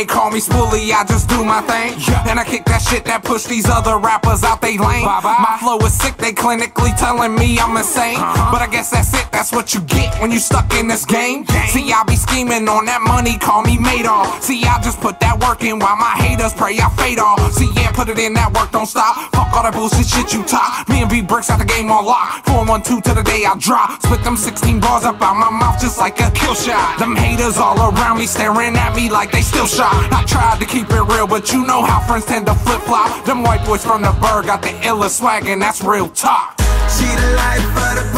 they call me Spoolie, I just do my thing. And I kick that shit that push these other rappers out they lane. My flow is sick, they clinically telling me I'm insane. But I guess that's it, that's what you get when you stuck in this game. See, I be scheming on that money, call me Madoff. See, I just put that work in while my haters pray I fade off. See, yeah, put it in, that work don't stop. Fuck all that bullshit shit you talk. Me and V-Bricks out the game on lock. 412 till the day I drop. Split them 16 bars up out my mouth just like a kill shot. Them haters all around me staring at me like they still shot. I tried to keep it real, but you know how friends tend to flip-flop. Them white boys from the bird got the illest swag, and that's real talk. She the life of the